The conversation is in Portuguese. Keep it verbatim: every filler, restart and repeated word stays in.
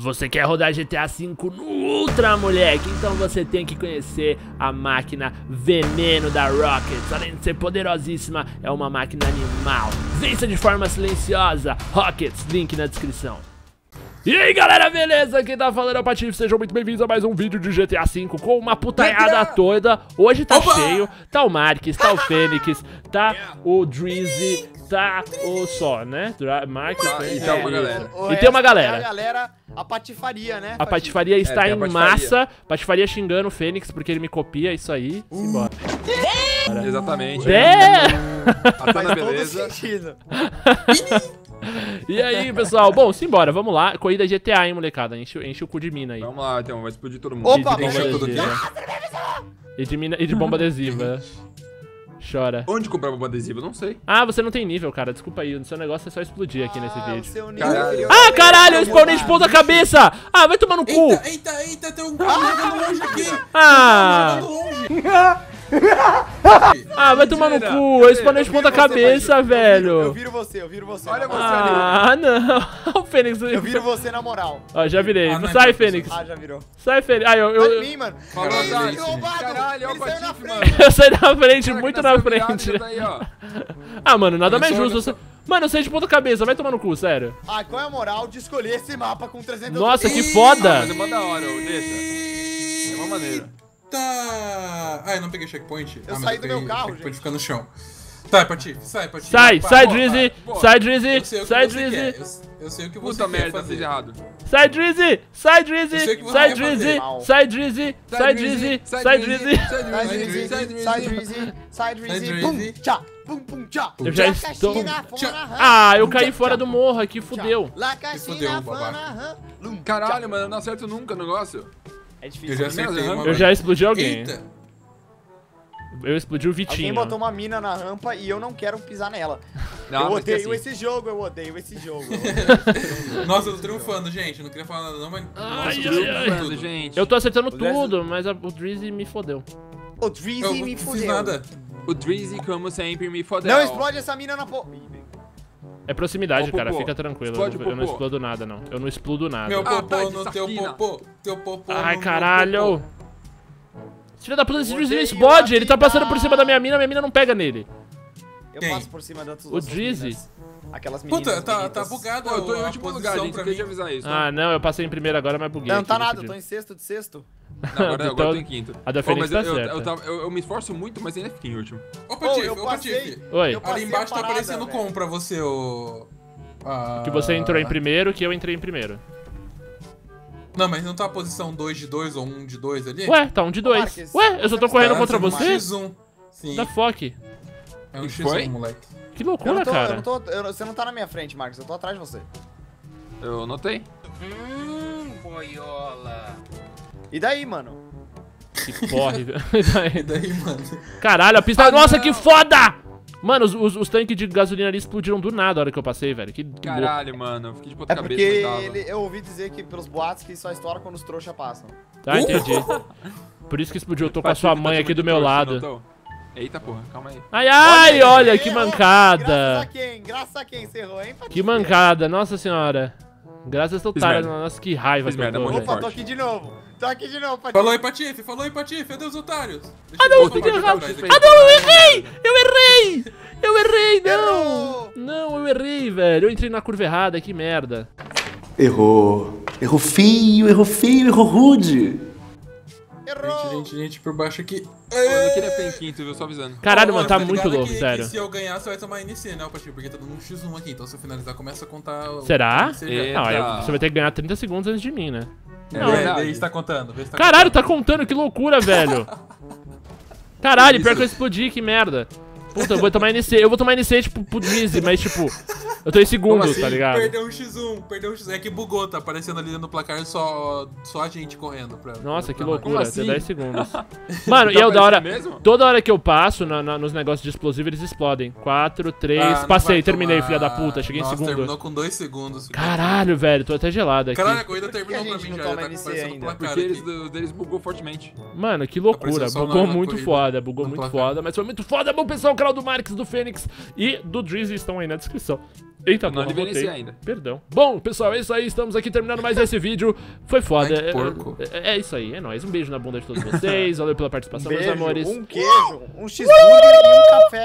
Você quer rodar GTA cinco no Ultra, moleque? Então você tem que conhecer a máquina Veneno da Rockets. Além de ser poderosíssima, é uma máquina animal. Vença de forma silenciosa. Rockets, link na descrição. E aí galera, beleza? Quem tá falando é o Patife, sejam muito bem-vindos a mais um vídeo de GTA cinco com uma putaiada toda. Hoje tá Opa! cheio, tá o Marques, tá o Fênix, tá o Drizzy, tá o só, né? Marques, ah, e, tá é, uma galera. e tem uma galera. É a galera, a patifaria, né? A patifaria está é, em patifaria. massa, patifaria xingando o Fênix porque ele me copia isso aí. Uh. Bora. É. Exatamente. É. Até na beleza. E aí, pessoal? Bom, simbora, vamos lá. Corrida G T A, hein, molecada? Enche, enche o cu de mina aí. Vamos lá, então, vai explodir todo mundo. Opa, vamos explodir todo mundo. E de mina, e de bomba adesiva. Chora. Onde comprar bomba adesiva? Não sei. Ah, você não tem nível, cara. Desculpa aí. O seu negócio é só explodir aqui ah, nesse vídeo. Seu nível. Caralho. Ah, caralho, eu spawnei de ponta cabeça. Ah, vai tomar no cu. Eita, eita, eita, tem um cara jogando longe aqui. Ah. Ah, vai tomar no cu, eu spawnei de ponta cabeça, velho. Eu viro você, eu viro você. Olha você ali. Ah, não. O Fênix. Eu viro você na moral. Ó, já virei. Sai, Fênix. Ah, já virou. Sai, Fênix. Ah, eu. eu... Sai, mano. Caralho, ele saiu na frente. Eu saí na frente, muito na frente. Ah, mano, nada mais justo. Mano, eu saí de ponta cabeça, vai tomar no cu, sério. Ah, qual é a moral de escolher esse mapa com trezentos? Nossa, que foda. Mas é uma da hora, deixa. É uma maneira. Tá. Ah, eu não peguei checkpoint. Eu ah, saí eu do meu carro, checkpoint gente. ficar no chão. Tá, Patife, sai, Patife. Sai, sai, Drizzy, sai, Drizzy, sai, Drizzy. Eu sei o que você quer fazer de errado. Sai, Drizzy, sai, Drizzy, sai, Drizzy, sai, Drizzy, sai, Drizzy, sai, Drizzy, sai, Drizzy, sai, Drizzy, pum, tchá, pum, pum, tchá. Eu já estou. Ah, eu caí fora do morro aqui, fudeu. Fudeu, babaca. Caralho, mano, não acerto nunca o negócio. É difícil. Eu já acertei uma, eu já explodi alguém. Eita. Eu explodi o Vitinho. Alguém botou uma mina na rampa e eu não quero pisar nela. Não, eu odeio assim. esse jogo, eu odeio esse jogo. Eu odeio esse jogo. Nossa, eu tô triunfando, gente. Eu não queria falar nada não, mas... Ai, Nossa, eu, ai, ai. Gente. eu tô acertando tudo, mas a, o Drizzy me fodeu. O Drizzy eu, me fodeu. Não nada. O Drizzy, como sempre, me fodeu. Não explode essa mina na po... É proximidade, cara, fica tranquilo. Explode, eu não explodo nada, não. Eu não explodo nada. Meu popô ah, tá, no teu popô, teu popô. Ai, no caralho. Filha da puta, esse Drizzy explode. Ele tá passando por cima da minha mina, minha mina não pega nele. Eu Quem? passo por cima da tua. O Drizzy. Aquelas meninas. Puta, tá, tá bugado. Pô, eu tô em último lugar, gente. Pra te avisar isso. Ah, não, eu passei em primeiro agora, mas buguei. Não, tá nada, eu tô em sexto de sexto. Não, agora, então, agora eu tô em quinto. A da Fênix tá certa. Eu, eu, eu, eu me esforço muito, mas ainda fiquei em último. Ô, Patife, ô, Patife. Oi. Ali embaixo parada, tá aparecendo véio. com pra você, ô... Ah... Que você entrou em primeiro, que eu entrei em primeiro. Não, mas não tá a posição dois de dois ou um de dois ali? Ué, tá um de dois. Ué, eu só tô correndo contra você? um. Sim. Da F O C. É um X um, moleque. Que loucura, tô, cara. Eu não tô, eu, você não tá na minha frente, Marques. Eu tô atrás de você. Eu notei. Hum, boiola. E daí, mano? Que porra. E daí, mano? Caralho, a pista... Ah, Nossa, não. que foda! Mano, os, os, os tanques de gasolina ali explodiram do nada a hora que eu passei, velho. Que, que Caralho, bo... mano. Eu fiquei de ponta é cabeça. Porque ele, eu ouvi dizer que pelos boatos que só estoura quando os trouxas passam. Tá, uh! entendi. Por isso que explodiu. Eu tô com a sua mãe aqui do meu lado. Eita, porra. Calma aí. Ai, ai, olha, olha errou, que mancada. Graças a quem? Graças a quem você errou, hein? Que mancada. Nossa senhora. Graças a Deus. Nossa, que raiva. Que merda, eu tô, Opa, forte. tô aqui de novo. Tô aqui de novo, Patife. Falou aí, Patife. Falou aí, Patife. Adeus, otários. Deixa ah, não, eu fiquei errado. Ah, não, eu errei. Eu errei. Eu errei, não. Não, eu errei, velho. Eu entrei na curva errada, que merda. Errou. Errou feio, errou feio, errou rude. Errou. Gente, gente, gente, por baixo aqui. Eu não queria ter em quinto, viu? Só avisando. Caralho, mano, tá muito louco, sério. Se eu ganhar, você vai tomar N C, né, Patife? Porque tá dando um X um aqui. Então, se eu finalizar, começa a contar... Será? Não, você vai ter que ganhar trinta segundos antes de mim, né? Não, é, vê se tá contando, vê se tá Caralho, contando. tá contando, que loucura, velho. Caralho, pior que eu explodi, que merda. Puta, eu vou tomar N C, eu vou tomar N C, tipo, pro Drizzy, mas tipo, eu tô em segundo, assim? tá ligado? Perdeu um X um, perdeu um X um, é que bugou, tá aparecendo ali no placar só, só a gente correndo. Pra, Nossa, pra que loucura, assim? até dez segundos. Mano, tá e é da hora, mesmo? toda hora que eu passo na, na, nos negócios de explosivo, eles explodem. quatro, três, ah, passei, terminei, filha da puta, cheguei Nossa, em segundo. terminou com dois segundos. Caralho, velho, tô até gelado aqui. Caralho, a corrida terminou pra mim já, já tá aparecendo no placar. Porque eles, deles bugou fortemente. Mano, que loucura, bugou muito foda, bugou muito foda, mas foi muito foda, bom pessoal. O canal do Marques, do Fênix e do Drizzy estão aí na descrição. Eita, não, não botei ainda. Perdão. Bom, pessoal, é isso aí. Estamos aqui terminando mais esse vídeo. Foi foda. É, porco. É, é isso aí. É nóis. Um beijo na bunda de todos vocês. Valeu pela participação, um beijo, meus amores. Um queijo, um cheeseburger e um café.